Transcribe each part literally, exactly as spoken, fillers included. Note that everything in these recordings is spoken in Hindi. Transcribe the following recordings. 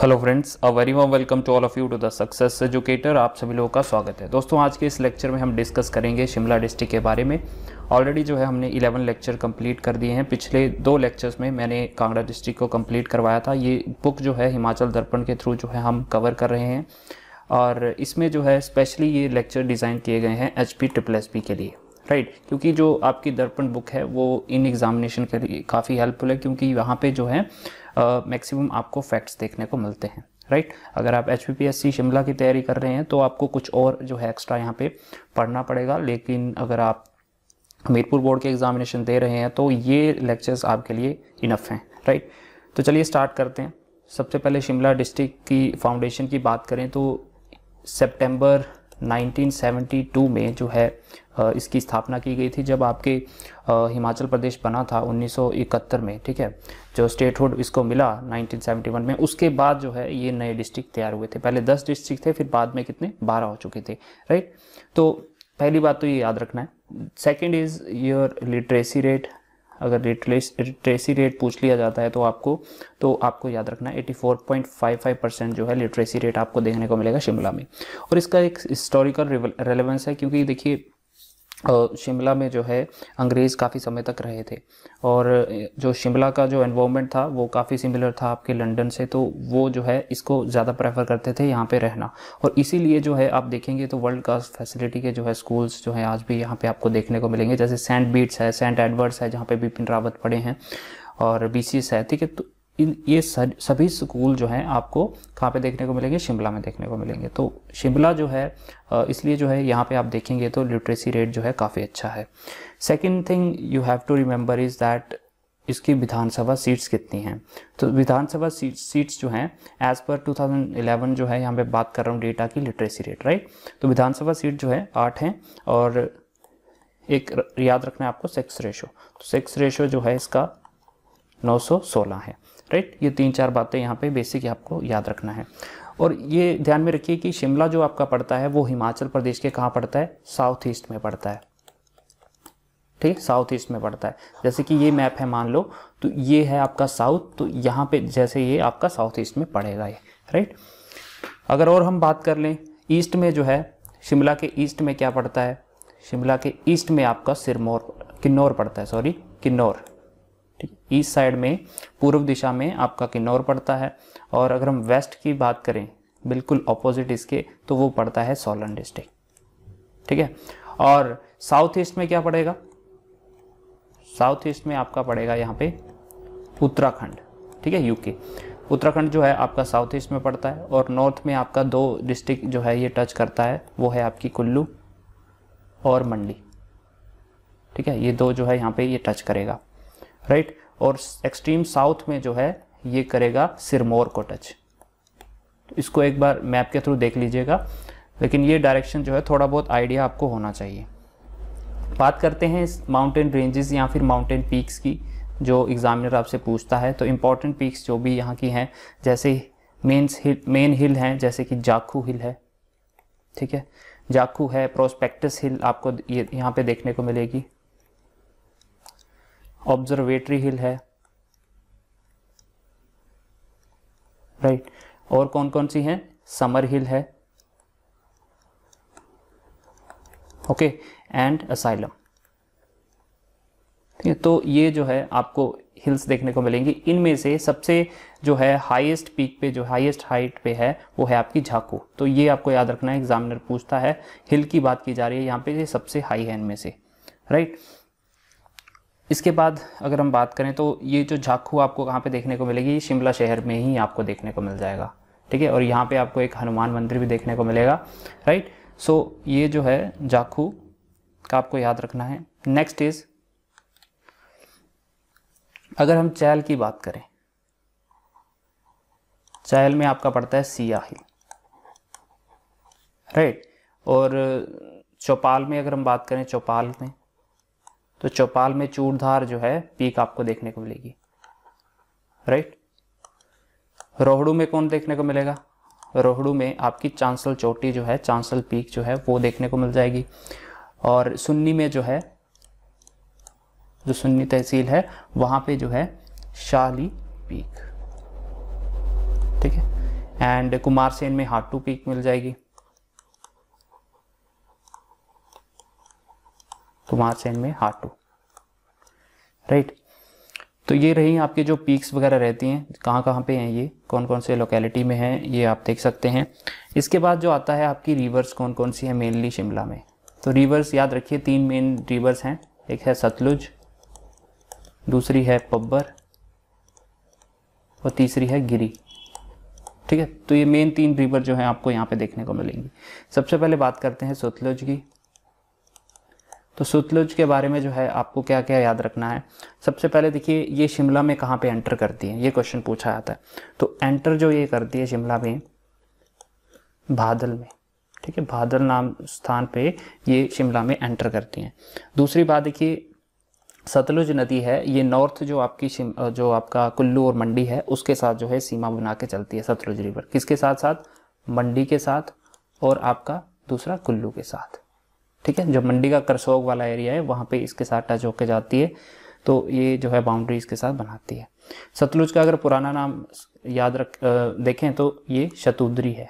Hello friends, a very warm welcome to all of you to the success educator. आप सभी लोगों का स्वागत है। दोस्तों, आज के इस लेक्चर में हम डिस्कस करेंगे शिमला डिस्ट्रिक्ट के बारे में। ऑलरेडी जो है हमने ग्यारह लेक्चर कंप्लीट कर दिए हैं। पिछले दो लेक्चर्स में मैंने कांगड़ा डिस्ट्रिक्ट को कंप्लीट करवाया था। ये बुक जो है हिमाचल दर्पण के थ्रू जो है हम कवर कर रहे हैं, और इसमें जो है स्पेशली ये लेक्चर डिज़ाइन किए गए हैं H P triple S P के लिए, राइट right. क्योंकि जो आपकी दर्पण बुक है वो इन एग्जामिनेशन के लिए काफ़ी हेल्पफुल है, क्योंकि वहाँ पे जो है मैक्सिमम आपको फैक्ट्स देखने को मिलते हैं, राइट right? अगर आप H P P S C Shimla की तैयारी कर रहे हैं तो आपको कुछ और जो है एक्स्ट्रा यहाँ पे पढ़ना पड़ेगा, लेकिन अगर आप हमीरपुर बोर्ड के एग्जामिनेशन दे रहे हैं तो ये लेक्चर्स आपके लिए इनफ हैं, राइट right? तो चलिए स्टार्ट करते हैं। सबसे पहले शिमला डिस्ट्रिक्ट की फाउंडेशन की बात करें तो सेप्टेम्बर नाइनटीन सेवेंटी टू में जो है इसकी स्थापना की गई थी, जब आपके हिमाचल प्रदेश बना था उन्नीस सौ इकहत्तर में, ठीक है। जो स्टेटहुड इसको मिला नाइनटीन सेवेंटी वन में, उसके बाद जो है ये नए डिस्ट्रिक्ट तैयार हुए थे। पहले दस डिस्ट्रिक्ट थे, फिर बाद में कितने बारह हो चुके थे, राइट। तो पहली बात तो ये याद रखना है। Second is your literacy rate. अगर लिटरेसी रेट पूछ लिया जाता है तो आपको तो आपको याद रखना है चौरासी पॉइंट पाँच पाँच परसेंट जो है लिटरेसी रेट आपको देखने को मिलेगा शिमला में। और इसका एक हिस्टोरिकल रेलेवेंस है, क्योंकि देखिए शिमला में जो है अंग्रेज़ काफ़ी समय तक रहे थे, और जो शिमला का जो एनवायरनमेंट था वो काफ़ी सिमिलर था आपके लंदन से, तो वो जो है इसको ज़्यादा प्रेफर करते थे यहाँ पे रहना। और इसीलिए जो है आप देखेंगे तो वर्ल्ड क्लास फैसिलिटी के जो है स्कूल्स जो है आज भी यहाँ पे आपको देखने को मिलेंगे, जैसे सेंट बीट्स है, सेंट एडवर्ड्स है, जहाँ पे बिपिन रावत पढ़े हैं, और बी सी एस है, ठीक है। तो इन ये सभी स्कूल जो हैं आपको कहाँ पे देखने को मिलेंगे? शिमला में देखने को मिलेंगे। तो शिमला जो है इसलिए जो है यहाँ पे आप देखेंगे तो लिटरेसी रेट जो है काफ़ी अच्छा है। Second thing you have to remember is that इसकी विधानसभा सीट्स कितनी हैं। तो विधानसभा सीट, सीट्स जो हैं as per two thousand eleven जो है, यहाँ पे बात कर रहा हूँ डेटा की, लिटरेसी रेट, राइट। तो विधानसभा सीट जो है आठ हैं, और एक याद रखना है आपको सेक्स रेशो। तो सेक्स रेशो जो है इसका नौ सौ सोलह है, राइट right? ये तीन चार बातें यहाँ पे बेसिक आपको याद रखना है। और ये ध्यान में रखिए कि शिमला जो आपका पड़ता है वो हिमाचल प्रदेश के कहाँ पड़ता है? साउथ ईस्ट में पड़ता है, ठीक है, साउथ ईस्ट में पड़ता है। जैसे कि ये मैप है, मान लो तो ये है आपका साउथ, तो यहाँ पे जैसे ये आपका साउथ ईस्ट में पड़ेगा ये, राइट right? अगर और हम बात कर लें ईस्ट में जो है, शिमला के ईस्ट में क्या पड़ता है? शिमला के ईस्ट में आपका सिरमौर किन्नौर पड़ता है, सॉरी किन्नौर, ठीक। ईस्ट साइड में पूर्व दिशा में आपका किन्नौर पड़ता है। और अगर हम वेस्ट की बात करें, बिल्कुल ऑपोजिट इसके, तो वो पड़ता है सोलन डिस्ट्रिक्ट, ठीक है। और साउथ ईस्ट में क्या पड़ेगा? साउथ ईस्ट में आपका पड़ेगा यहाँ पे उत्तराखंड, ठीक है, यूके। उत्तराखंड जो है आपका साउथ ईस्ट में पड़ता है। और नॉर्थ में आपका दो डिस्ट्रिक्ट जो है ये टच करता है, वो है आपकी कुल्लू और मंडी, ठीक है, ये दो जो है यहाँ पे ये टच करेगा, राइट right? और एक्सट्रीम साउथ में जो है ये करेगा सिरमौर को टच। इसको एक बार मैप के थ्रू देख लीजिएगा, लेकिन ये डायरेक्शन जो है थोड़ा बहुत आइडिया आपको होना चाहिए। बात करते हैं इस माउंटेन रेंजेस या फिर माउंटेन पीक्स की, जो एग्जामिनर आपसे पूछता है। तो इम्पॉर्टेंट पीक्स जो भी यहाँ की हैं, जैसे मेन हिल मेन हिल हैं, जैसे कि जाखू हिल है, ठीक है, जाखू है, प्रोस्पेक्टस हिल आपको ये यहाँ पे देखने को मिलेगी, ऑब्जर्वेटरी हिल है, राइट right. और कौन कौन सी हैं? समर हिल है, ओके, एंड असाइलम, ठीक है। तो ये जो है आपको हिल्स देखने को मिलेंगी। इनमें से सबसे जो है हाईएस्ट पीक पे, जो हाईएस्ट हाइट पे है, वो है आपकी झाकू। तो ये आपको याद रखना है, एग्जामिनर पूछता है, हिल की बात की जा रही है यहाँ पे, ये सबसे हाई है इनमें से, राइट right. इसके बाद अगर हम बात करें तो ये जो झाखू आपको कहाँ पे देखने को मिलेगी? शिमला शहर में ही आपको देखने को मिल जाएगा, ठीक है। और यहाँ पे आपको एक हनुमान मंदिर भी देखने को मिलेगा, राइट। सो ये जो है झाखू का आपको याद रखना है। नेक्स्ट इज अगर हम चैल की बात करें, चैल में आपका पड़ता है सिया हिल, राइट। और चौपाल में अगर हम बात करें, चौपाल में तो चौपाल में चूड़धार जो है पीक आपको देखने को मिलेगी, राइट। रोहड़ू में कौन देखने को मिलेगा? रोहड़ू में आपकी चांसल चोटी जो है, चांसल पीक जो है वो देखने को मिल जाएगी। और सुन्नी में जो है, जो सुन्नी तहसील है, वहाँ पे जो है शाली पीक, ठीक है। एंड कुमार सेन में हाटू पीक मिल जाएगी, कुमार सेन में हाटू, राइट। तो ये रही आपके जो पीक्स वगैरह रहती हैं, कहाँ कहाँ पे हैं ये, कौन कौन से लोकेलिटी में हैं, ये आप देख सकते हैं। इसके बाद जो आता है आपकी रिवर्स कौन कौन सी है मेनली शिमला में, तो रिवर्स याद रखिए तीन मेन रिवर्स हैं, एक है सतलुज, दूसरी है पब्बर और तीसरी है गिरी, ठीक है। तो ये मेन तीन रिवर जो हैं आपको यहाँ पे देखने को मिलेंगी। सबसे पहले बात करते हैं सतलुज की। तो सतलुज के बारे में जो है आपको क्या क्या याद रखना है, सबसे पहले देखिए ये शिमला में कहाँ पे एंटर करती है, ये क्वेश्चन पूछा जाता है। तो एंटर जो ये करती है शिमला में भादल में, ठीक है, भादल नाम स्थान पे ये शिमला में एंटर करती हैं। दूसरी बात देखिए सतलुज नदी है ये नॉर्थ जो आपकी शिम जो आपका कुल्लू और मंडी है उसके साथ जो है सीमा बना के चलती है सतलुज रिवर, किसके साथ साथ, मंडी के साथ और आपका दूसरा कुल्लू के साथ, ठीक है। जो मंडी का करसोग वाला एरिया है वहाँ पे इसके साथ टच होके जाती है, तो ये जो है बाउंड्री इसके साथ बनाती है। सतलुज का अगर पुराना नाम याद रख देखें तो ये शतुद्री है।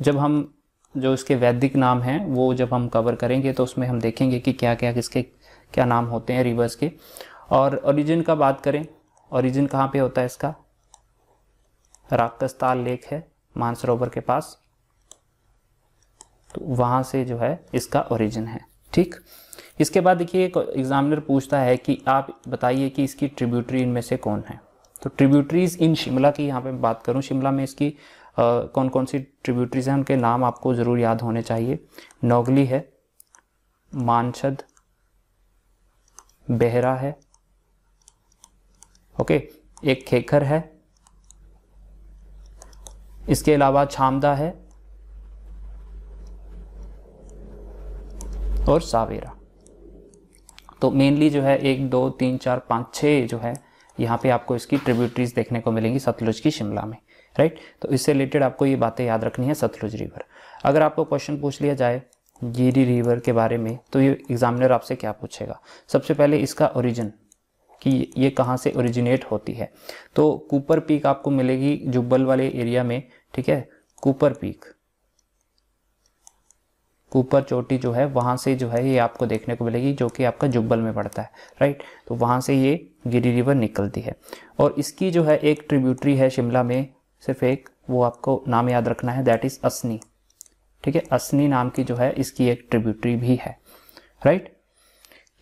जब हम जो इसके वैदिक नाम हैं वो जब हम कवर करेंगे तो उसमें हम देखेंगे कि क्या क्या किसके क्या नाम होते हैं रिवर्स के। और ओरिजिन का बात करें, ओरिजिन कहाँ पे होता है इसका, राक्षसताल लेक है मानसरोवर के पास, तो वहाँ से जो है इसका ओरिजिन है, ठीक। इसके बाद देखिए एग्जामिनर पूछता है कि आप बताइए कि इसकी ट्रिब्यूटरी इनमें से कौन है। तो ट्रिब्यूटरीज इन शिमला की यहाँ पे बात करूँ, शिमला में इसकी आ, कौन कौन सी ट्रिब्यूटरीज हैं उनके नाम आपको ज़रूर याद होने चाहिए। नौगली है, मानछद, बेहरा है, ओके, एक खेखर है, इसके अलावा छामदा है और सावेरा। तो मेनली जो है एक दो तीन चार पाँच छः जो है यहाँ पे आपको इसकी ट्रिब्यूटरीज देखने को मिलेंगी सतलुज की शिमला में, राइट। तो इससे रिलेटेड आपको ये बातें याद रखनी है सतलुज रिवर। अगर आपको क्वेश्चन पूछ लिया जाए गिरी रिवर के बारे में तो ये एग्जामिनर आपसे क्या पूछेगा, सबसे पहले इसका ओरिजिन कि ये कहाँ से ओरिजिनेट होती है। तो कूपर पीक आपको मिलेगी जुब्बल वाले एरिया में, ठीक है, कूपर पीक, कूपर चोटी जो है वहाँ से जो है ये आपको देखने को मिलेगी जो कि आपका जुब्बल में पड़ता है, राइट। तो वहाँ से ये गिरी रिवर निकलती है और इसकी जो है एक ट्रिब्यूटरी है शिमला में सिर्फ एक, वो आपको नाम याद रखना है, दैट इज़ असनी, ठीक है। असनी नाम की जो है इसकी एक ट्रिब्यूटरी भी है, right.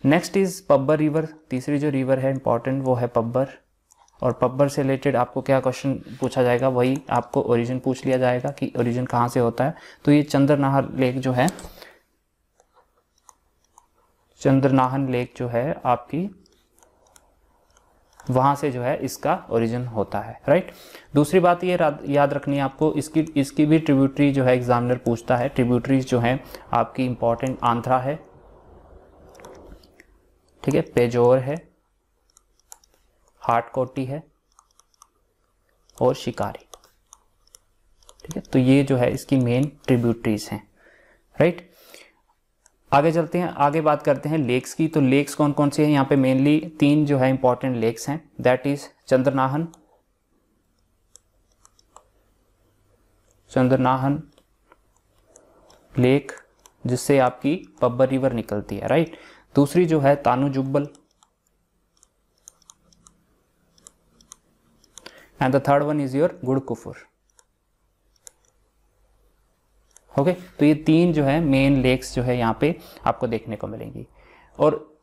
Next is Pabbar river, तीसरी जो रिवर है इंपॉर्टेंट वो है पब्बर। और पब्बर से रिलेटेड आपको क्या क्वेश्चन पूछा जाएगा, वही आपको ओरिजिन पूछ लिया जाएगा कि ओरिजिन कहाँ से होता है। तो ये चंद्रनाहर लेक जो है, चंद्रनाहन लेक जो है आपकी वहाँ से जो है इसका ओरिजिन होता है, राइट। दूसरी बात ये याद रखनी है आपको, इसकी इसकी भी ट्रिब्यूटरी जो है एग्जामिनर पूछता है। ट्रिब्यूटरीज जो हैं आपकी इंपॉर्टेंट आंध्रा है, ठीक है, पेजोर है, हाटकोटी है और शिकारी, ठीक है। तो ये जो है इसकी मेन ट्रिब्यूटरीज हैं, राइट। आगे चलते हैं, आगे बात करते हैं लेक्स की। तो लेक्स कौन कौन से हैं यहाँ पे, मेनली तीन जो है इंपॉर्टेंट लेक्स हैं, that is Chandranahan, Chandranahan lake जिससे आपकी पब्बर रिवर निकलती है, राइट। दूसरी जो है Tanu Jubbal and the third one is your Gurkufur, okay okay, तो ये तीन जो है मेन लेक्स जो है यहाँ पे आपको देखने को मिलेंगी। और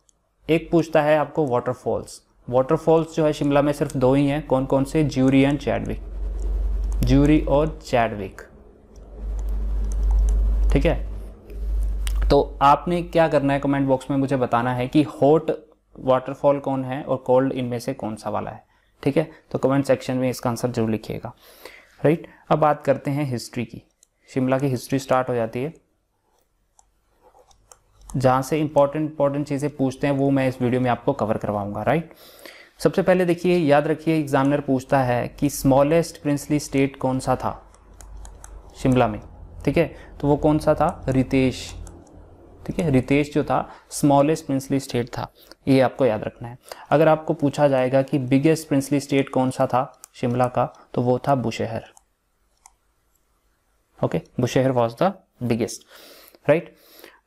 एक पूछता है आपको वाटरफॉल्स, वाटरफॉल्स जो है शिमला में सिर्फ दो ही हैं, कौन कौन से, ज्यूरी एंड चैडविक, ज्यूरी और चैडविक, ठीक है। तो आपने क्या करना है, कमेंट बॉक्स में मुझे बताना है कि हॉट वाटरफॉल कौन है और कोल्ड इनमें से कौन सा वाला है, ठीक है। तो कमेंट सेक्शन में इसका आंसर जरूर लिखिएगा, राइट। अब बात करते हैं हिस्ट्री की। शिमला की हिस्ट्री स्टार्ट हो जाती है, जहाँ से इंपॉर्टेंट इंपॉर्टेंट चीज़ें पूछते हैं वो मैं इस वीडियो में आपको कवर करवाऊंगा, राइट। सबसे पहले देखिए याद रखिए एग्जामिनर पूछता है कि स्मॉलेस्ट प्रिंसली स्टेट कौन सा था शिमला में, ठीक है। तो वो कौन सा था, रितेश, ठीक है, रितेश जो था स्मॉलेस्ट प्रिंसली स्टेट था, ये आपको याद रखना है। अगर आपको पूछा जाएगा कि बिगेस्ट प्रिंसली स्टेट कौन सा था शिमला का, तो वो था Bushahr. Okay, Bushahr was the biggest, right.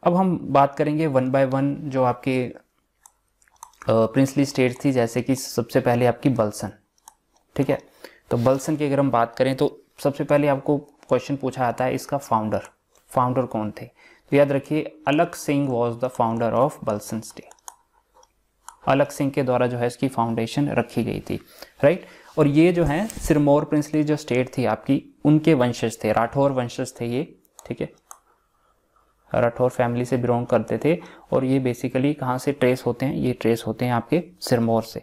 अब हम बात करेंगे वन बाय वन जो आपके प्रिंसली स्टेट थी, जैसे कि सबसे पहले आपकी बल्सन. ठीक है, तो बल्सन की अगर हम बात करें तो सबसे पहले आपको क्वेश्चन पूछा आता है इसका फाउंडर, फाउंडर कौन थे. तो याद रखिए Alak Singh was the founder of Balsan state. Alak Singh के द्वारा जो है इसकी फाउंडेशन रखी गई थी, राइट. और ये जो है सिरमौर प्रिंसली जो स्टेट थी आपकी, उनके वंशज थे, राठौर वंशज थे ये. ठीक है, राठौर फैमिली से बिलोंग करते थे और ये बेसिकली कहाँ से ट्रेस होते हैं, ये ट्रेस होते हैं आपके सिरमौर से,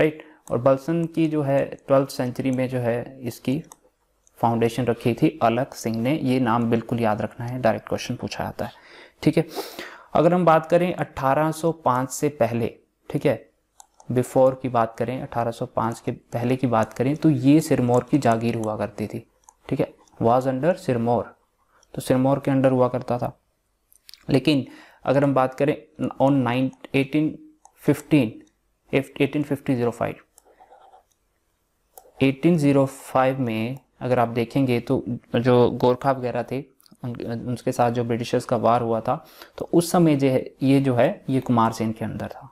राइट. और बल्सन की जो है ट्वेल्थ सेंचुरी में जो है इसकी फाउंडेशन रखी थी अलक सिंह ने. ये नाम बिल्कुल याद रखना है, डायरेक्ट क्वेश्चन पूछा जाता है. ठीक है, अगर हम बात करें अठारह सौ पाँच से पहले, ठीक है, बिफोर की बात करें, अठारह सौ पाँच के पहले की बात करें तो ये सिरमौर की जागीर हुआ करती थी. ठीक है, वाज अंडर सिरमौर, तो सिरमौर के अंडर हुआ करता था. लेकिन अगर हम बात करें on nine eighteen fifteen eighteen fifty zero five eighteen zero five में अगर आप देखेंगे तो जो गोरखा वगैरह थे उन, उनके साथ जो ब्रिटिशर्स का वार हुआ था, तो उस समय जो है ये जो है ये कुमार सेन के अंदर था.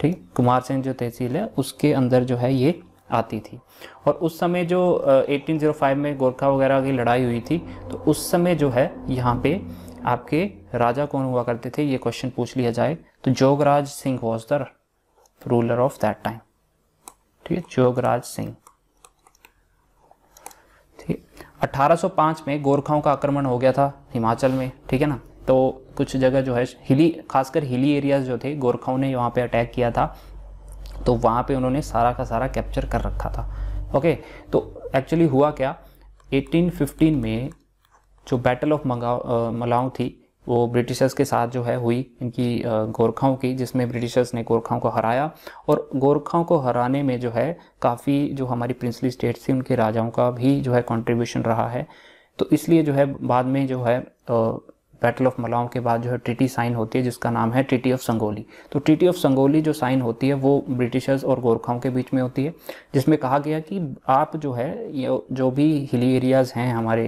ठीक, कुमार सेन जो तहसील है उसके अंदर जो है ये आती थी. और उस समय जो एटीन ज़ीरो फाइव में गोरखा वगैरह की लड़ाई हुई थी, तो उस समय जो है यहाँ पे आपके राजा कौन हुआ करते थे, ये क्वेश्चन पूछ लिया जाए तो Jograj Singh was the ruler of that time. ठीक है, जोगराज सिंह. ठीक, अठारह सौ पाँच में गोरखाओं का आक्रमण हो गया था हिमाचल में. ठीक है ना, तो कुछ जगह जो है हिली, खासकर हिली एरियाज जो थे, गोरखाओं ने वहाँ पे अटैक किया था, तो वहाँ पे उन्होंने सारा का सारा कैप्चर कर रखा था. ओके, तो एक्चुअली हुआ क्या, एटीन फिफ्टीन में जो बैटल ऑफ मलाऊ थी वो ब्रिटिशर्स के साथ जो है हुई इनकी गोरखाओं की, जिसमें ब्रिटिशर्स ने गोरखाओं को हराया. और गोरखाओं को हराने में जो है काफ़ी जो हमारी प्रिंसली स्टेट थी उनके राजाओं का भी जो है कंट्रीब्यूशन रहा है. तो इसलिए जो है बाद में जो है बैटल ऑफ मलाऊ के बाद जो है ट्रीटी साइन होती है जिसका नाम है ट्रीटी ऑफ संगोली. तो ट्रीटी ऑफ संगोली जो साइन होती है वो ब्रिटिशर्स और गोरखाओं के बीच में होती है, जिसमें कहा गया कि आप जो है ये जो भी हिली एरियाज़ हैं हमारे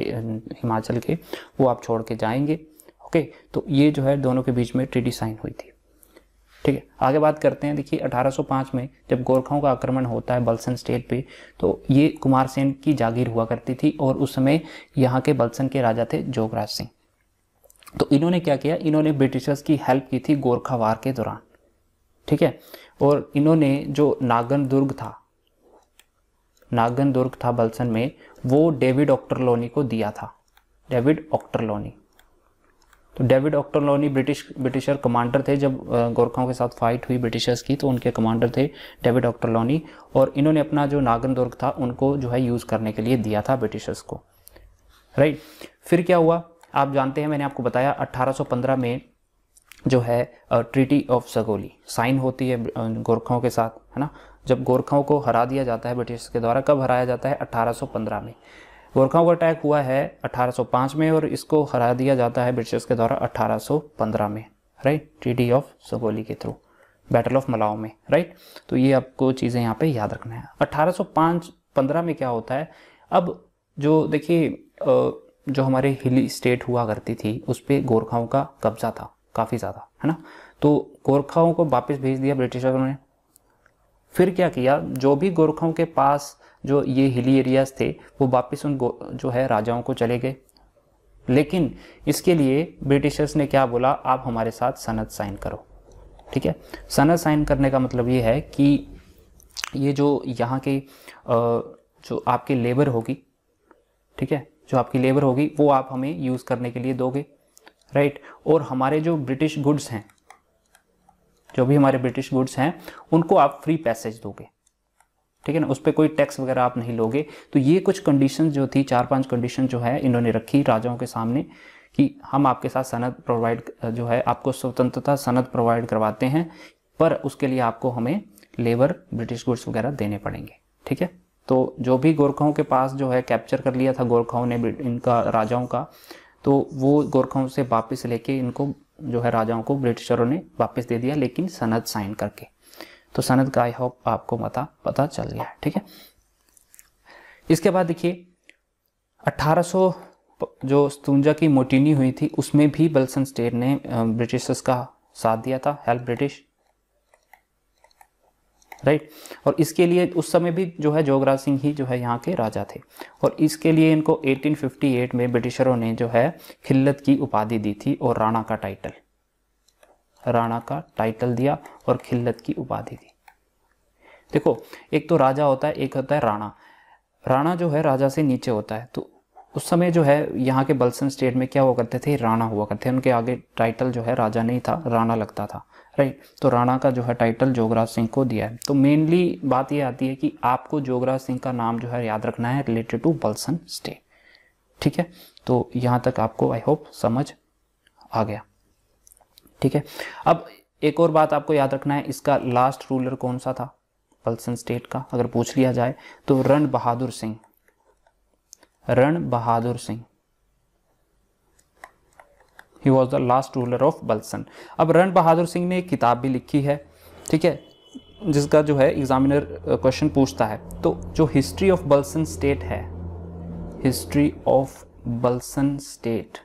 हिमाचल के वो आप छोड़ के जाएंगे. ओके okay, तो ये जो है दोनों के बीच में ट्रीटी साइन हुई थी. ठीक है, आगे बात करते हैं. देखिए अठारह सौ पाँच में जब गोरखाओं का आक्रमण होता है बल्सन स्टेट पे, तो ये कुमार सेन की जागीर हुआ करती थी और उस समय यहाँ के बल्सन के राजा थे जोगराज सिंह. तो इन्होंने क्या किया, इन्होंने ब्रिटिशर्स की हेल्प की थी गोरखा वार के दौरान. ठीक है, और इन्होंने जो नागन दुर्ग था, नागन दुर्ग था बल्सन में, वो डेविड ऑक्टरलोनी को दिया था. डेविड ऑक्टरलोनी, तो David Ochterlony British Britisher commander थे. जब गोरखाओं के साथ फाइट हुई ब्रिटिशर्स की, तो उनके कमांडर थे डेविड ऑक्टरलोनी, और इन्होंने अपना जो नागन दुर्ग था उनको जो है यूज़ करने के लिए दिया था ब्रिटिशर्स को, राइट. फिर क्या हुआ, आप जानते हैं, मैंने आपको बताया अठारह सौ पंद्रह में जो है ट्रीटी ऑफ सगोली साइन होती है गोरखाओं के साथ, है ना. जब गोरखाओं को हरा दिया जाता है ब्रिटिश के द्वारा, कब हराया जाता है, अठारह सौ पंद्रह में. गोरखाओं का अटैक हुआ है अठारह सौ पाँच में और इसको हरा दिया जाता है ब्रिटिश के द्वारा अठारह सौ पंद्रह में, राइट, ट्रीटी ऑफ सगोली के थ्रू बैटल ऑफ मलाऊ में, राइट. तो ये आपको चीज़ें यहाँ पे याद रखना है. अठारह सौ पंद्रह में क्या होता है, अब जो देखिए जो हमारे हिली स्टेट हुआ करती थी उस पर गोरखाओं का कब्जा था काफ़ी ज़्यादा, है ना. तो गोरखाओं को वापस भेज दिया ब्रिटिशर्स ने. फिर क्या किया, जो भी गोरखाओं के पास जो ये हिली एरियाज थे वो वापस उन जो है राजाओं को चले गए. लेकिन इसके लिए ब्रिटिशर्स ने क्या बोला, आप हमारे साथ सनद साइन करो. ठीक है, सनद साइन करने का मतलब ये है कि ये जो यहाँ के जो आपकी लेबर होगी, ठीक है, जो आपकी लेबर होगी वो आप हमें यूज़ करने के लिए दोगे, राइट. और हमारे जो ब्रिटिश गुड्स हैं, जो भी हमारे ब्रिटिश गुड्स हैं उनको आप फ्री पैसेज दोगे. ठीक है ना, उस पर कोई टैक्स वगैरह आप नहीं लोगे. तो ये कुछ कंडीशन जो थी, चार पांच कंडीशन जो है इन्होंने रखी राजाओं के सामने कि हम आपके साथ सनद प्रोवाइड जो है आपको स्वतंत्रता सनद प्रोवाइड करवाते हैं, पर उसके लिए आपको हमें लेबर ब्रिटिश गुड्स वगैरह देने पड़ेंगे. ठीक है, तो जो भी गोरखाओं के पास जो है कैप्चर कर लिया था गोरखाओं ने इनका राजाओं का, तो वो गोरखाओं से वापस लेके इनको जो है राजाओं को ब्रिटिशरों ने वापस दे दिया, लेकिन सनद साइन करके. तो सनद का आई होप आपको पता पता चल गया है, ठीक है। इसके बाद देखिए अट्ठारह सौ जो सतुंजा की मोटिनी हुई थी उसमें भी बल्सन स्टेट ने ब्रिटिशर्स का साथ दिया था, हेल्प ब्रिटिश, राइट। और इसके लिए उस समय भी जो है जोगराज सिंह ही जो है यहाँ के राजा थे, और इसके लिए इनको अठारह सौ अट्ठावन में ब्रिटिशरों ने जो है खिल्लत की उपाधि दी थी और राणा का टाइटल राणा का टाइटल दिया और खिल्लत की उपाधि दी। देखो एक तो राजा होता है, एक होता है राणा। राणा जो है राजा से नीचे होता है, तो उस समय जो है यहाँ के बल्सन स्टेट में क्या हुआ करते थे, राणा हुआ करते थे। उनके आगे टाइटल जो है राजा नहीं था, राणा लगता था, राइट। तो राणा का जो है टाइटल जोगराज सिंह को दिया है। तो मेनली बात ये आती है कि आपको जोगराज सिंह का नाम जो है याद रखना है रिलेटेड टू बल्सन स्टेट, ठीक है। तो यहाँ तक आपको आई होप समझ आ गया, ठीक है। अब एक और बात आपको याद रखना है, इसका लास्ट रूलर कौन सा था बल्सन स्टेट का, अगर पूछ लिया जाए तो Ran Bahadur Singh, Ran Bahadur Singh, he was the last ruler of Balsan. अब रण बहादुर सिंह ने एक किताब भी लिखी है, ठीक है, जिसका जो है एग्जामिनर क्वेश्चन पूछता है। तो जो हिस्ट्री ऑफ बल्सन स्टेट है, हिस्ट्री ऑफ बल्सन स्टेट,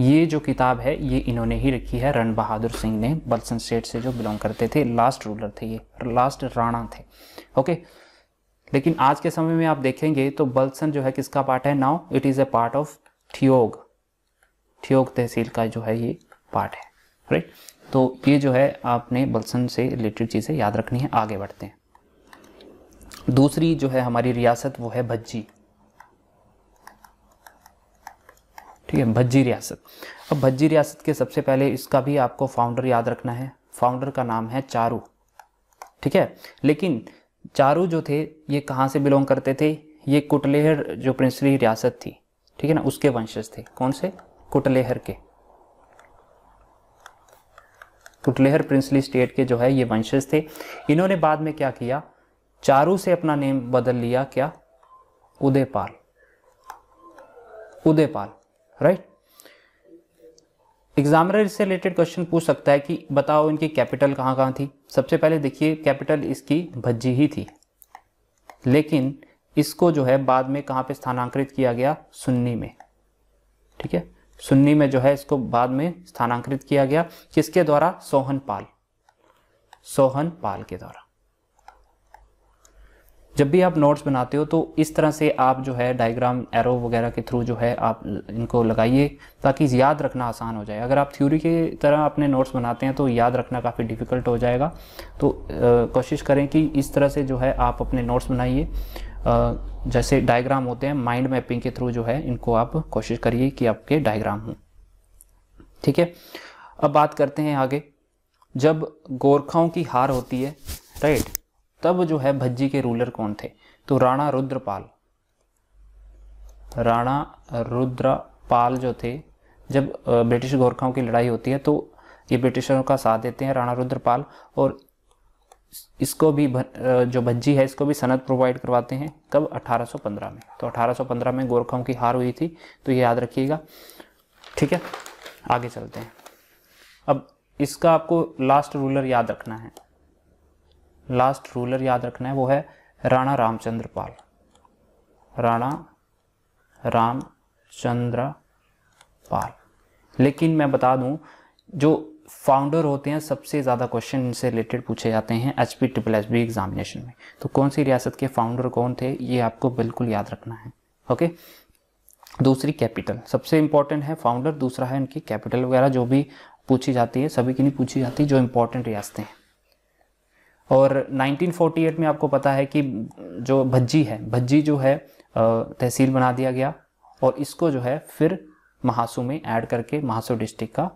ये जो किताब है ये इन्होंने ही लिखी है, रण बहादुर सिंह ने, बल्सन स्टेट से जो बिलोंग करते थे, लास्ट रूलर थे ये, लास्ट राणा थे, ओके। लेकिन आज के समय में आप देखेंगे तो बल्सन जो है किसका पार्ट है, now it is a part of Theog, Theog तहसील का जो है ये पार्ट है, राइट। तो ये जो है आपने बल्सन से रिलेटेड चीज़ें याद रखनी है। आगे बढ़ते हैं, दूसरी जो है हमारी रियासत वो है भज्जी, ठीक है, भज्जी रियासत। अब भज्जी रियासत के सबसे पहले इसका भी आपको फाउंडर याद रखना है, फाउंडर का नाम है चारू, ठीक है। लेकिन चारू जो थे ये कहाँ से बिलोंग करते थे, ये कुटलेहर जो प्रिंसली रियासत थी, ठीक है ना, उसके वंशज थे। कौन से, कुटलेहर के, कुटलेहर प्रिंसली स्टेट के जो है ये वंशज थे। इन्होंने बाद में क्या किया, चारू से अपना नेम बदल लिया, क्या, उदयपाल, उदयपाल, राइट। एग्जामिनर से रिलेटेड क्वेश्चन पूछ सकता है कि बताओ इनकी कैपिटल कहाँ कहाँ थी। सबसे पहले देखिए कैपिटल इसकी भज्जी ही थी, लेकिन इसको जो है बाद में कहाँ पे स्थानांतरित किया गया, सुन्नी में, ठीक है, सुन्नी में जो है इसको बाद में स्थानांतरित किया गया, किसके द्वारा, सोहन पाल, सोहन पाल के द्वारा। जब भी आप नोट्स बनाते हो तो इस तरह से आप जो है डायग्राम एरो वगैरह के थ्रू जो है आप इनको लगाइए ताकि याद रखना आसान हो जाए। अगर आप थ्योरी की तरह अपने नोट्स बनाते हैं तो याद रखना काफ़ी डिफ़िकल्ट हो जाएगा। तो आ, कोशिश करें कि इस तरह से जो है आप अपने नोट्स बनाइए, जैसे डायग्राम होते हैं, माइंड मैपिंग के थ्रू जो है इनको आप कोशिश करिए कि आपके डायग्राम हों, ठीक है। अब बात करते हैं आगे, जब गोरखाओं की हार होती है, राइट, तब जो है भज्जी के रूलर कौन थे, तो राणा रुद्रपाल, राणा रुद्रपाल जो थे। जब ब्रिटिश गोरखाओं की लड़ाई होती है तो ये ब्रिटिशरों का साथ देते हैं, राणा रुद्रपाल, और इसको भी जो भज्जी है इसको भी सनद प्रोवाइड करवाते हैं, कब, अठारह सौ पंद्रह में। तो अठारह सौ पंद्रह में गोरखाओं की हार हुई थी, तो ये याद रखिएगा, ठीक है। आगे चलते हैं, अब इसका आपको लास्ट रूलर याद रखना है, लास्ट रूलर याद रखना है, वो है राणा रामचंद्र पाल, राणा रामचंद्र पाल। लेकिन मैं बता दूं जो फाउंडर होते हैं सबसे ज़्यादा क्वेश्चन इनसे रिलेटेड पूछे जाते हैं H P triple S B examination में। तो कौन सी रियासत के फाउंडर कौन थे ये आपको बिल्कुल याद रखना है, ओके। दूसरी कैपिटल, सबसे इंपॉर्टेंट है फाउंडर, दूसरा है इनकी कैपिटल वगैरह, जो भी पूछी जाती है, सभी की नहीं पूछी जाती जो इंपॉर्टेंट रियासतें हैं। और नाइनटीन फोर्टी एट में आपको पता है कि जो भज्जी है, भज्जी जो है तहसील बना दिया गया और इसको जो है फिर महासू में ऐड करके महासू डिस्ट्रिक्ट का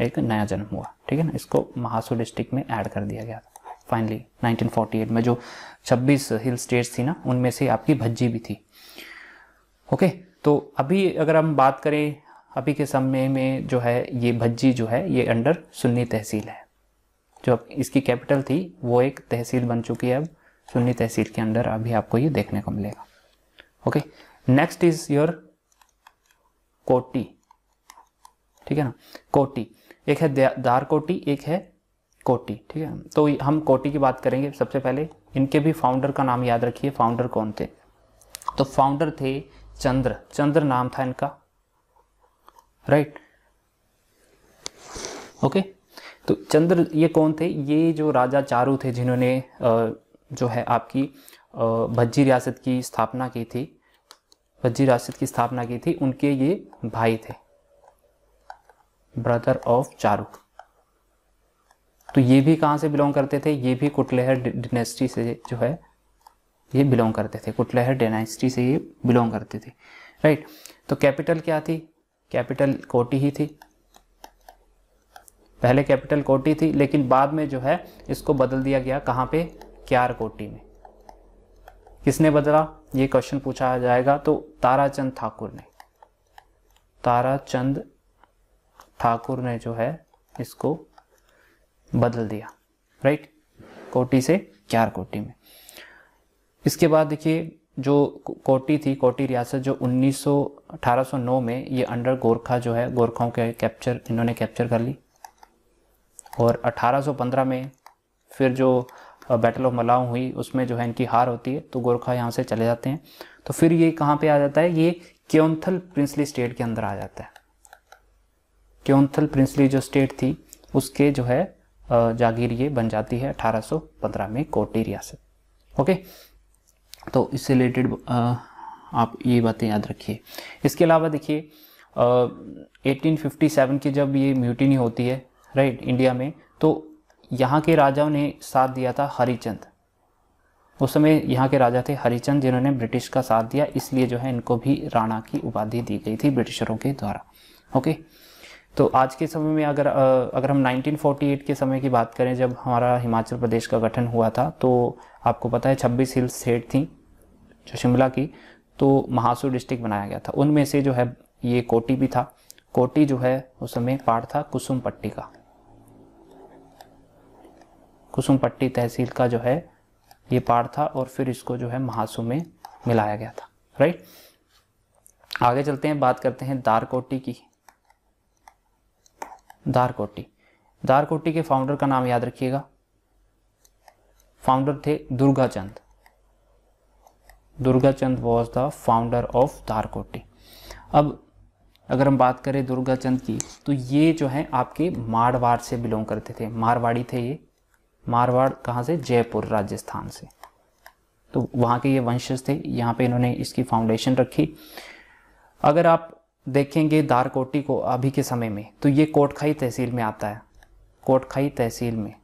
एक नया जन्म हुआ, ठीक है ना, इसको महासू डिस्ट्रिक्ट में ऐड कर दिया गया था फाइनली नाइनटीन फोर्टी एट में। जो छब्बीस हिल स्टेट्स थी ना उनमें से आपकी भज्जी भी थी, ओके। तो अभी अगर हम बात करें अभी के समय में जो है ये भज्जी जो है ये अंडर सुन्नी तहसील है, जो इसकी कैपिटल थी वो एक तहसील बन चुकी है अब सुन्नी तहसील के अंदर, अभी आपको ये देखने को मिलेगा, ओके। नेक्स्ट इज योर कोटी, ठीक है ना, कोटी, एक है दार कोटी, एक है कोटी, ठीक है। तो हम कोटी की बात करेंगे सबसे पहले। इनके भी फाउंडर का नाम याद रखिए, फाउंडर कौन थे। तो फाउंडर थे चंद्र, चंद्र नाम था इनका, राइट, ओके। तो चंद्र ये कौन थे, ये जो राजा चारू थे जिन्होंने जो है आपकी भज्जी रियासत की स्थापना की थी, भज्जी रियासत की स्थापना की थी, उनके ये भाई थे, ब्रदर ऑफ चारू। तो ये भी कहाँ से बिलोंग करते थे, ये भी कुटलेहर डायनेस्टी से जो है ये बिलोंग करते थे, कुटलेहर डायनेस्टी से ये बिलोंग करते थे, राइट। तो कैपिटल क्या थी, कैपिटल कोटी ही थी, पहले कैपिटल कोटी थी, लेकिन बाद में जो है इसको बदल दिया गया, कहाँ पे, क्यार कोटी में। किसने बदला, ये क्वेश्चन पूछा जाएगा। तो ताराचंद ठाकुर ने, ताराचंद ठाकुर ने जो है इसको बदल दिया, राइट, कोटी से क्यार कोटी में। इसके बाद देखिए जो कोटी थी, कोटी रियासत जो उन्नीस सौ अठारह सौ नौ में ये अंडर गोरखा जो है, गोरखाओं के कैप्चर इन्होंने कैप्चर कर ली, और अठारह सौ पंद्रह में फिर जो बैटल ऑफ मलाऊ हुई उसमें जो है इनकी हार होती है, तो गोरखा यहाँ से चले जाते हैं। तो फिर ये कहाँ पे आ जाता है, ये क्योंथल प्रिंसली स्टेट के अंदर आ जाता है। क्योंथल प्रिंसली जो स्टेट थी उसके जो है जागीर ये बन जाती है अठारह सौ पंद्रह में, कोटी रियासत, ओके। तो इससे रिलेटेड आप ये बातें याद रखिए। इसके अलावा देखिए अठारह सौ सत्तावन की जब ये म्यूटिनी होती है, राइट, इंडिया में, तो यहाँ के राजाओं ने साथ दिया था हरिचंद, उस समय यहाँ के राजा थे हरिचंद जिन्होंने ब्रिटिश का साथ दिया, इसलिए जो है इनको भी राणा की उपाधि दी गई थी ब्रिटिशरों के द्वारा, ओके। तो आज के समय में अगर अगर हम उन्नीस सौ अड़तालीस के समय की बात करें जब हमारा हिमाचल प्रदेश का गठन हुआ था, तो आपको पता है छब्बीस हिल स्टेट थी जो शिमला की, तो महासू डिस्ट्रिक्ट बनाया गया था, उनमें से जो है ये कोटी भी था। कोटी जो है उस समय पार्ट था कुसुम पट्टी का, कुसुम पट्टी तहसील का जो है ये पार्ट था, और फिर इसको जो है महासू में मिलाया गया था, राइट। आगे चलते हैं, बात करते हैं दार कोटी की। दार कोटी, दार कोटी के फाउंडर का नाम याद रखिएगा, फाउंडर थे Durgachand, Durgachand was the founder of Darkoti. अब अगर हम बात करें दुर्गाचंद की, तो ये जो है आपके मारवाड़ से बिलोंग करते थे, मारवाड़ी थे ये, मारवाड़ कहाँ से, जयपुर राजस्थान से, तो वहाँ के ये वंशज थे, यहाँ पे इन्होंने इसकी फाउंडेशन रखी। अगर आप देखेंगे दार कोटी को अभी के समय में, तो ये कोटखाई तहसील में आता है, कोटखाई तहसील में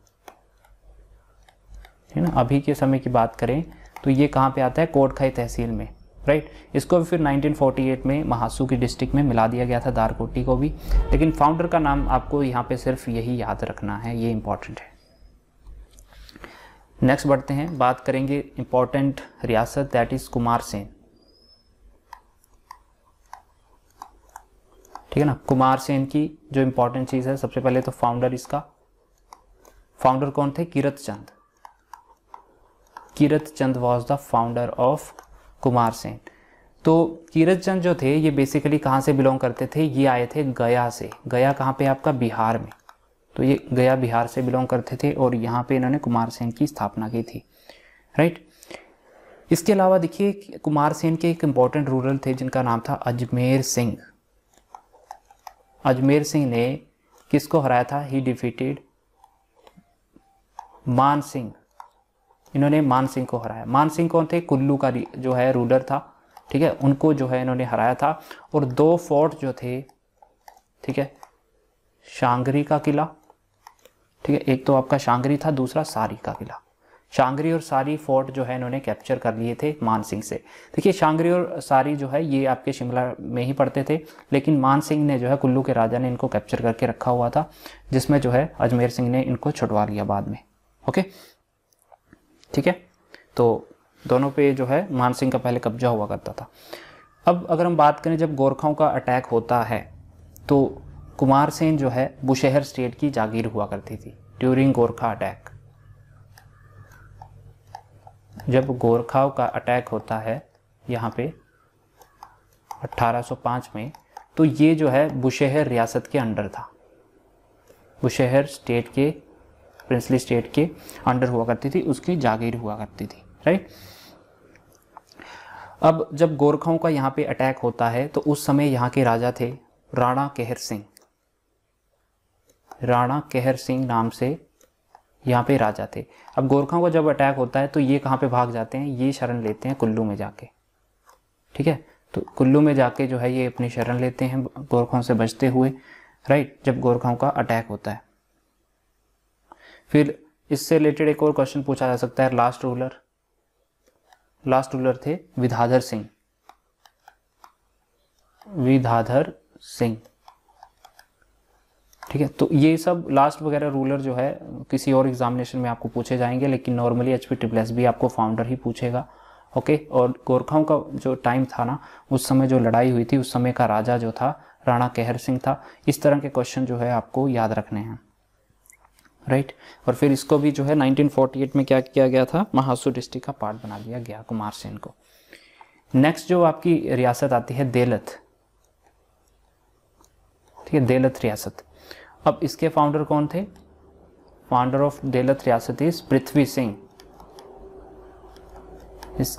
है ना। अभी के समय की बात करें तो ये कहाँ पे आता है, कोटखाई तहसील में, राइट। इसको भी फिर उन्नीस सौ अड़तालीस में महासू की डिस्ट्रिक्ट में मिला दिया गया था दार कोटी को भी, लेकिन फाउंडर का नाम आपको यहाँ पे सिर्फ यही याद रखना है, ये इंपॉर्टेंट है। नेक्स्ट बढ़ते हैं, बात करेंगे इंपॉर्टेंट रियासत, दैट इज कुमार सेन, ठीक है ना। कुमार सेन की जो इंपॉर्टेंट चीज है, सबसे पहले तो फाउंडर इसका, फाउंडर कौन थे, Kirat Chand, Kirat Chand was the founder of Kumarsain. तो कीरत चंद जो थे ये बेसिकली कहाँ से बिलोंग करते थे, ये आए थे गया से, गया कहाँ पे आपका, बिहार में, तो ये गया बिहार से बिलोंग करते थे, और यहाँ पे इन्होंने कुमार सेन की स्थापना की थी, राइट। इसके अलावा देखिए कुमार सेन के एक इम्पॉर्टेंट रूरल थे जिनका नाम था अजमेर सिंह। अजमेर सिंह ने किसको हराया था, ही डिफीटेड मान सिंह, इन्होंने मान सिंह को हराया। मान सिंह कौन थे, कुल्लू का जो है रूलर था, ठीक है, उनको जो है इन्होंने हराया था। और दो फोर्ट जो थे, ठीक है, शांगरी का किला, ठीक है, एक तो आपका शांगरी था, दूसरा सारी का किला। शांगरी और सारी फोर्ट जो है इन्होंने कैप्चर कर लिए थे मान सिंह से। देखिए शांगरी और सारी जो है ये आपके शिमला में ही पड़ते थे, लेकिन मान सिंह ने जो है, कुल्लू के राजा ने इनको कैप्चर करके रखा हुआ था, जिसमें जो है अजमेर सिंह ने इनको छुड़वा लिया बाद में, ओके, ठीक है। तो दोनों पे जो है मान सिंह का पहले कब्जा हुआ करता था। अब अगर हम बात करें जब गोरखाओं का अटैक होता है, तो कुमार सेन जो है बुशहर स्टेट की जागीर हुआ करती थी ड्यूरिंग गोरखा अटैक। जब गोरखाओं का अटैक होता है यहाँ पे अठारह सौ पाँच में, तो ये जो है बुशहर रियासत के अंडर था, बुशहर स्टेट के प्रिंसली स्टेट के अंडर हुआ करती थी, उसकी जागीर हुआ करती थी, राइट। अब जब गोरखाओं का यहाँ पे अटैक होता है तो उस समय यहाँ के राजा थे राणा कहर सिंह, राणा कहर सिंह नाम से यहाँ पे राजा थे। अब गोरखाओं का जब अटैक होता है तो ये कहाँ पे भाग जाते हैं, ये शरण लेते हैं कुल्लू में जाके, ठीक है। तो कुल्लू में जाके जो है ये अपनी शरण लेते हैं गोरखाओं से बचते हुए, राइट, जब गोरखाओं का अटैक होता है। फिर इससे रिलेटेड एक और क्वेश्चन पूछा जा सकता है, लास्ट रूलर, लास्ट रूलर थे विधाधर सिंह, विधाधर सिंह, ठीक है। तो ये सब लास्ट वगैरह रूलर जो है किसी और एग्जामिनेशन में आपको पूछे जाएंगे, लेकिन normally H P triple S भी आपको फाउंडर ही पूछेगा, ओके। और गोरखाओं का जो टाइम था ना, उस समय जो लड़ाई हुई थी उस समय का राजा जो था राणा कहर सिंह था। इस तरह के क्वेश्चन जो है आपको याद रखने हैं, राइट। और फिर इसको भी जो है नाइनटीन फोर्टी एट में क्या किया गया था, महासू डिस्ट्रिक्ट का पार्ट बना दिया गया कुमार सेन को। नेक्स्ट जो आपकी रियासत आती है देलत, ठीक है, देलत रियासत। अब इसके फाउंडर कौन थे, फाउंडर ऑफ देलत रियासत इज पृथ्वी सिंह। इस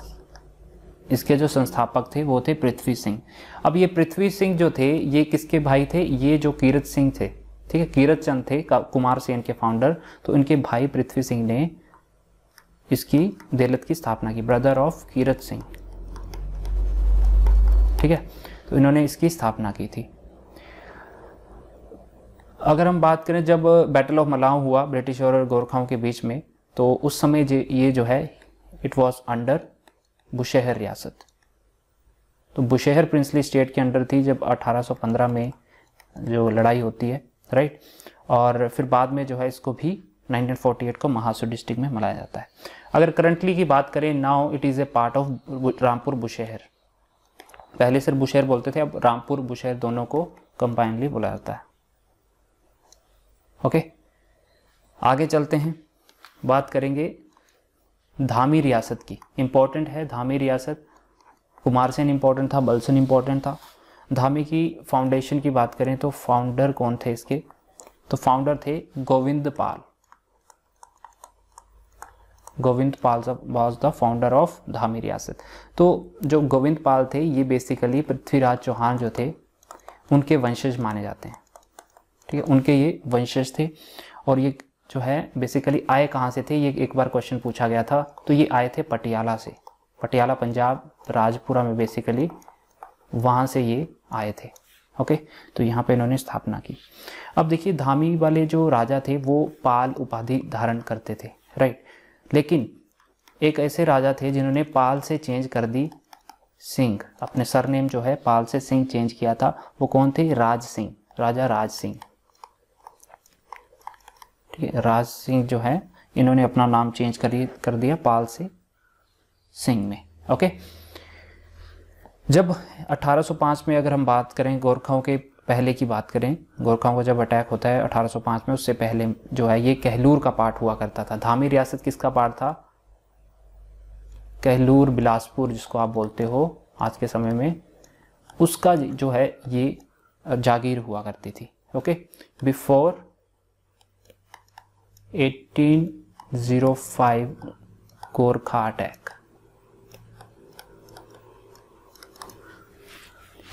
इसके जो संस्थापक थे वो थे पृथ्वी सिंह। अब ये पृथ्वी सिंह जो थे ये किसके भाई थे, ये जो कीरत सिंह थे, ठीक है, कीरत चंद थे कुमार सेन के फाउंडर, तो इनके भाई पृथ्वी सिंह ने इसकी देलत की स्थापना की, ब्रदर ऑफ कीरत सिंह, ठीक है। तो इन्होंने इसकी स्थापना की थी। अगर हम बात करें जब बैटल ऑफ मलाउ हुआ ब्रिटिश और गोरखाओं के बीच में, तो उस समय जे, ये जो है इट वॉज अंडर बुशहर रियासत। तो बुशहर प्रिंसली स्टेट के अंडर थी जब अठारह सौ पंद्रह में जो लड़ाई होती है, राइट। और फिर बाद में जो है इसको भी नाइनटीन फोर्टी एट को महासू डिस्ट्रिक्ट में मनाया जाता है। अगर करंटली की बात करें, now it is a part of Rampur Bushahr. पहले सिर्फ बुशहर बोलते थे, अब रामपुर बुशहर दोनों को कंबाइनली बोला जाता है, ओके। आगे चलते हैं, बात करेंगे धामी रियासत की। इम्पॉर्टेंट है धामी रियासत, कुमार सेन इम्पॉर्टेंट था, बलसन इम्पॉर्टेंट था। धामी की फाउंडेशन की बात करें तो फाउंडर कौन थे इसके, तो फाउंडर थे Govind Pal. Govind Pal was the founder of Dhami रियासत। तो जो गोविंद पाल थे ये बेसिकली पृथ्वीराज चौहान जो थे उनके वंशज माने जाते हैं, ठीक है, उनके ये वंशज थे। और ये जो है बेसिकली आए कहाँ से थे, ये एक बार क्वेश्चन पूछा गया था, तो ये आए थे पटियाला से, पटियाला पंजाब राजपुरा में बेसिकली वहाँ से ये आए थे, ओके। तो यहाँ पे इन्होंने स्थापना की। अब देखिए धामी वाले जो राजा थे वो पाल उपाधि धारण करते थे, राइट, लेकिन एक ऐसे राजा थे जिन्होंने पाल से चेंज कर दी सिंह, अपने सरनेम जो है पाल से सिंह चेंज किया था। वो कौन थे, राज सिंह, राजा राज सिंह, ठीक है। राज सिंह जो है इन्होंने अपना नाम चेंज कर कर दिया पाल से सिंह में, ओके। जब अठारह सौ पाँच में अगर हम बात करें गोरखाओं के पहले की बात करें, गोरखाओं का जब अटैक होता है अठारह सौ पाँच में, उससे पहले जो है ये कहलूर का पार्ट हुआ करता था। धामी रियासत किसका पार्ट था, कहलूर बिलासपुर जिसको आप बोलते हो आज के समय में, उसका जो है ये जागीर हुआ करती थी, okay. Before eighteen O five Gorkha attack,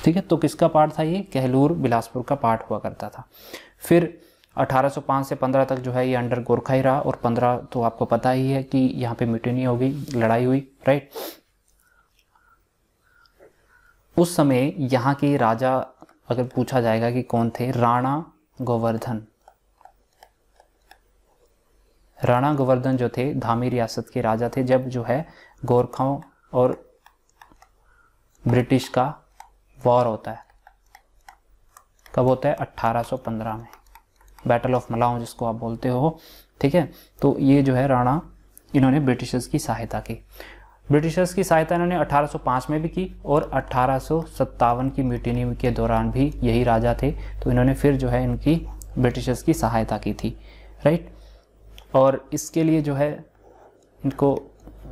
ठीक है। तो किसका पार्ट था ये, कहलूर बिलासपुर का पार्ट हुआ करता था। फिर अठारह सौ पाँच से पंद्रह तक जो है ये अंडर गोरखा ही रहा, और पंद्रह तो आपको पता ही है कि यहाँ पे म्यूटिनी हो गई, लड़ाई हुई, राइट। उस समय यहाँ के राजा अगर पूछा जाएगा कि कौन थे, राणा गोवर्धन, राणा गोवर्धन जो थे धामी रियासत के राजा थे जब जो है गोरखाओं और ब्रिटिश का वॉर होता है। कब होता है, अठारह सौ पंद्रह में, बैटल ऑफ मलाउ जिसको आप बोलते हो, ठीक है। तो ये जो है राणा, इन्होंने ब्रिटिशर्स की सहायता की, ब्रिटिशर्स की सहायता इन्होंने अठारह सौ पाँच में भी की, और अठारह सौ सत्तावन की म्यूटिनी के दौरान भी यही राजा थे, तो इन्होंने फिर जो है इनकी ब्रिटिशर्स की सहायता की थी, राइट। और इसके लिए जो है इनको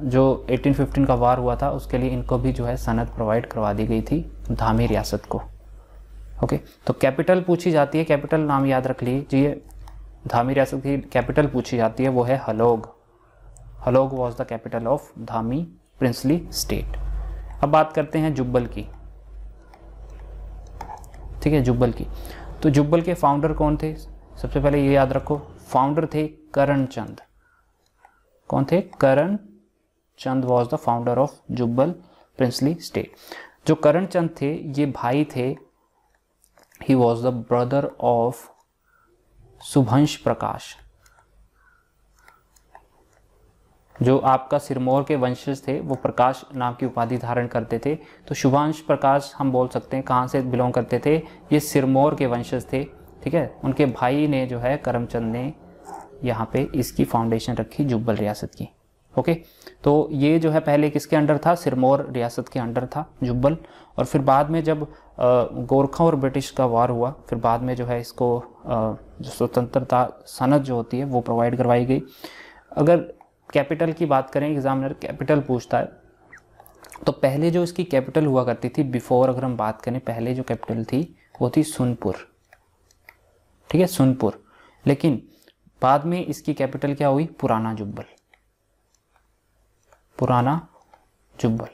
जो अठारह सौ पंद्रह का वार हुआ था उसके लिए इनको भी जो है सनद प्रोवाइड करवा दी गई थी धामी रियासत को, ओके। तो कैपिटल पूछी जाती है, कैपिटल नाम याद रख लीजिए, धामी रियासत की कैपिटल पूछी जाती है वो है Halog. Halog was the capital of Dhami princely state. अब बात करते हैं जुब्बल की, ठीक है, जुब्बल की। तो जुब्बल के फाउंडर कौन थे? सबसे पहले ये याद रखो, फाउंडर थे करण चंद। कौन थे? Karan Chand was the founder of Jubbal princely state. जो करण चंद थे ये भाई थे, he was the brother of Shubhansh Prakash, जो आपका सिरमौर के वंशज थे, वो प्रकाश नाम की उपाधि धारण करते थे। तो शुभांश प्रकाश हम बोल सकते हैं कहाँ से बिलोंग करते थे, ये सिरमौर के वंशज थे, ठीक है। उनके भाई ने जो है करमचंद ने यहाँ पे इसकी फाउंडेशन रखी जुब्बल रियासत की। ओके, तो ये जो है पहले किसके अंडर था? सिरमौर रियासत के अंडर था जुब्बल। और फिर बाद में जब गोरखा और ब्रिटिश का वार हुआ, फिर बाद में जो है इसको जो स्वतंत्रता सनद जो होती है वो प्रोवाइड करवाई गई। अगर कैपिटल की बात करें, एग्जामिनर कैपिटल पूछता है, तो पहले जो इसकी कैपिटल हुआ करती थी, बिफोर अगर हम बात करें, पहले जो कैपिटल थी वो थी सोनपुर, ठीक है, सोनपुर। लेकिन बाद में इसकी कैपिटल क्या हुई? पुराना जुब्बल, पुराना जुब्बल।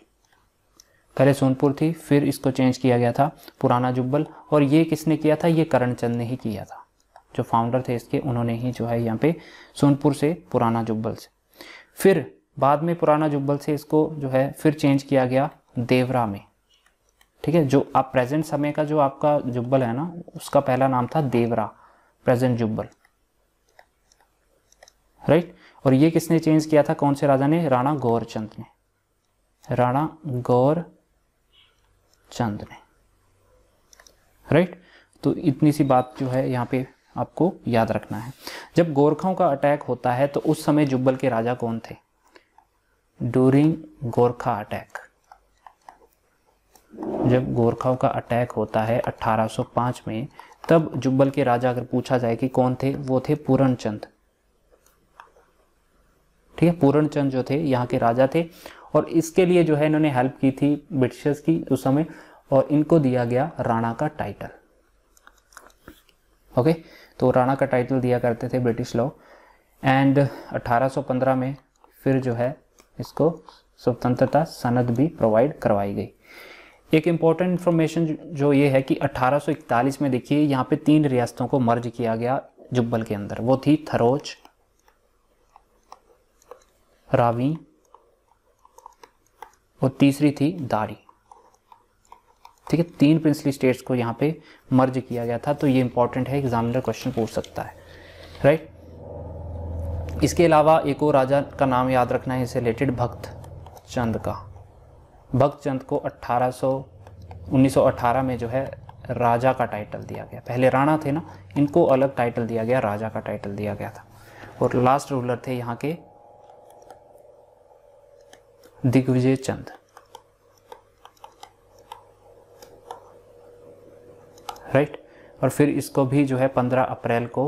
पहले सोनपुर थी, फिर इसको चेंज किया गया था पुराना जुब्बल। और ये किसने किया था? ये करणचंद ने ही किया था, जो फाउंडर थे इसके, उन्होंने ही जो है यहाँ पे सोनपुर से पुराना जुब्बल से, फिर बाद में पुराना जुब्बल से इसको जो है फिर चेंज किया गया देवरा में, ठीक है। जो आप प्रेजेंट समय का जो आपका जुब्बल है ना, उसका पहला नाम था देवरा, प्रेजेंट जुब्बल, राइट। और ये किसने चेंज किया था? कौन से राजा ने? राणा गौरचंद ने, राणा गौरचंद ने, राइट। तो इतनी सी बात जो है यहाँ पे आपको याद रखना है। जब गोरखाओं का अटैक होता है तो उस समय जुब्बल के राजा कौन थे? ड्यूरिंग गोरखा अटैक, जब गोरखाओं का अटैक होता है अठारह सौ पाँच में, तब जुब्बल के राजा अगर पूछा जाए कि कौन थे, वो थे पूरनचंद, ठीक है। पूरनचंद जो थे यहाँ के राजा थे, और इसके लिए जो है इन्होंने हेल्प की थी ब्रिटिशर्स की उस समय, और इनको दिया गया राणा का टाइटल। ओके, तो राणा का टाइटल दिया करते थे ब्रिटिश लोग। एंड अठारह सौ पंद्रह में फिर जो है इसको स्वतंत्रता सनद भी प्रोवाइड करवाई गई। एक इम्पॉर्टेंट इन्फॉर्मेशन जो ये है कि अठारह सौ इकतालीस में देखिए यहाँ पे तीन रियासतों को मर्ज किया गया जुब्बल के अंदर, वो थी थरोच, रावी और तीसरी थी दारी, ठीक है। तीन प्रिंसली स्टेट्स को यहाँ पे मर्ज किया गया था, तो ये इंपॉर्टेंट है, एग्जामिनर क्वेश्चन पूछ सकता है, राइट। इसके अलावा एक और राजा का नाम याद रखना है इससे रिलेटेड, भक्त चंद का। भक्त चंद को अठारह सौ उन्नीस सौ अठारह में जो है राजा का टाइटल दिया गया। पहले राणा थे ना, इनको अलग टाइटल दिया गया, राजा का टाइटल दिया गया था। और लास्ट रूलर थे यहाँ के दिग्विजय चंद, राइट। और फिर इसको भी जो है पंद्रह अप्रैल को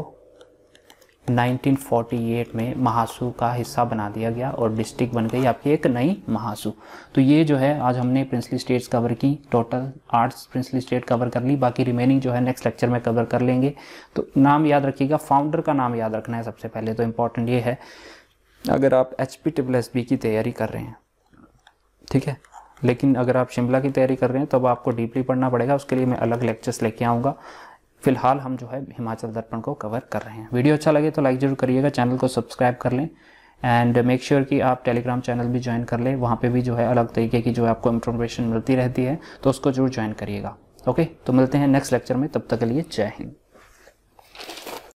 उन्नीस सौ अड़तालीस में महासू का हिस्सा बना दिया गया, और डिस्ट्रिक्ट बन गई आपकी एक नई महासू। तो ये जो है आज हमने प्रिंसली स्टेट्स कवर की, टोटल आठ प्रिंसली स्टेट कवर कर ली, बाकी रिमेनिंग जो है नेक्स्ट लेक्चर में कवर कर लेंगे। तो नाम याद रखिएगा, फाउंडर का नाम याद रखना है सबसे पहले, तो इम्पॉर्टेंट ये है अगर आप H P S P S C की तैयारी कर रहे हैं, ठीक है। लेकिन अगर आप शिमला की तैयारी कर रहे हैं तब तो आपको डीपली पढ़ना पड़ेगा, उसके लिए मैं अलग लेक्चर्स लेके आऊँगा। फिलहाल हम जो है हिमाचल दर्पण को कवर कर रहे हैं। वीडियो अच्छा लगे तो लाइक जरूर करिएगा, चैनल को सब्सक्राइब कर लें, एंड मेक श्योर कि आप टेलीग्राम चैनल भी ज्वाइन कर लें, वहाँ पे भी जो है अलग तरीके की जो है आपको इन्फॉर्मेशन मिलती रहती है, तो उसको जरूर ज्वाइन करिएगा। ओके, तो मिलते हैं नेक्स्ट लेक्चर में, तब तक के लिए जय हिंद।